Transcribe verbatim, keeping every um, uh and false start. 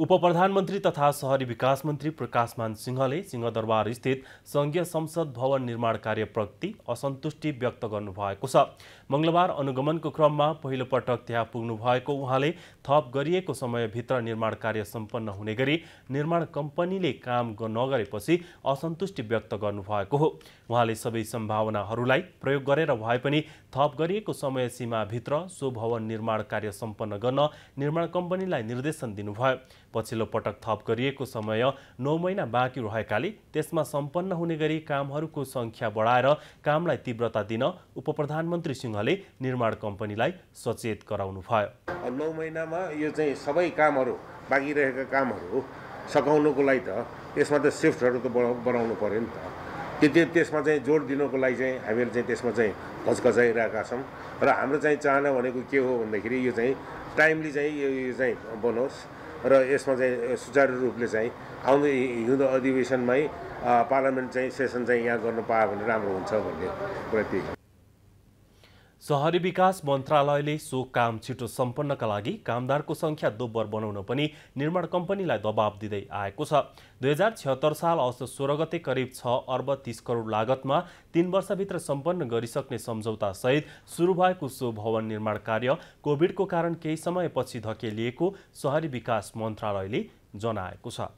उपप्रधानमन्त्री तथा शहरी विकास मन्त्री प्रकाशमान सिंहले सिंहदरबार स्थित संघीय संसद भवन निर्माण कार्य प्रति असन्तुष्टि व्यक्त गर्नु भएको छ। मंगलबार अनुगमनको क्रममा पहिलो पटक त्यहाँ पुग्नु भएको उहाँले थप गरिएको समय भित्र निर्माण कार्य सम्पन्न हुने गरी निर्माण कम्पनीले काम नगरेपछि असन्तुष्टि व्यक्त गर्नु भएको हो। उहाँले सबै सम्भावनाहरूलाई प्रयोग गरेर भए पनि थप गरिएको समय सीमा भित्र सो भवन निर्माण कार्य सम्पन्न गर्न निर्माण कम्पनीलाई निर्देशन दिनुभयो। पछिल्लो पटक थप गरिएको समय नौ महिना बाँकी रहेकाले त्यसमा सम्पन्न हुने गरी कामहरूको संख्या बढाएर कामलाई तीव्रता दिन उपप्रधानमन्त्री सिंहले निर्माण कम्पनीलाई सचेत गराउनुभयो। नौ महिनामा यो चाहिँ सबै कामहरू बाँकी रहेका कामहरू सघाउनुको लागि त त्यसमा त सिफ्टहरू त बढाउनु पर्यो नि त, त्यो त्यसमा चाहिँ जोड दिनको लागि चाहिँ हामीले चाहिँ त्यसमा चाहिँ घचघचाइरहेका छौँ र हाम्रो चाहिँ चाहना भनेको के हो भन्दाखेरि यो चाहिँ टाइमली चाहिँ यो चाहिँ बनोस् र यसमा चाहिँ सुचारू रूपले चाहिँ आउने हिउँदो अधिवेशनमै पार्लियामेन्ट चाहिँ सेसन चाहिँ यहाँ गर्न पाए भने राम्रो हुन्छ भन्ने कुरा। शहरी विकास मन्त्रालयले सो काम छिटो सम्पन्नका लागि कामदारको संख्या दोब्बर बनाउन पनि निर्माण कम्पनीलाई दबाब दिँदै आएको छ। दुई हजार छिहत्तर साल असोज सोह्र गते करिब छ अर्ब तीस करोड लागतमा तीन वर्षभित्र सम्पन्न गरिसक्ने सम्झौतासहित सुरु भएको सो भवन निर्माण कार्य कोभिडको कारण केही समयपछि धकेलिएको शहरी विकास मन्त्रालयले जनाएको छ।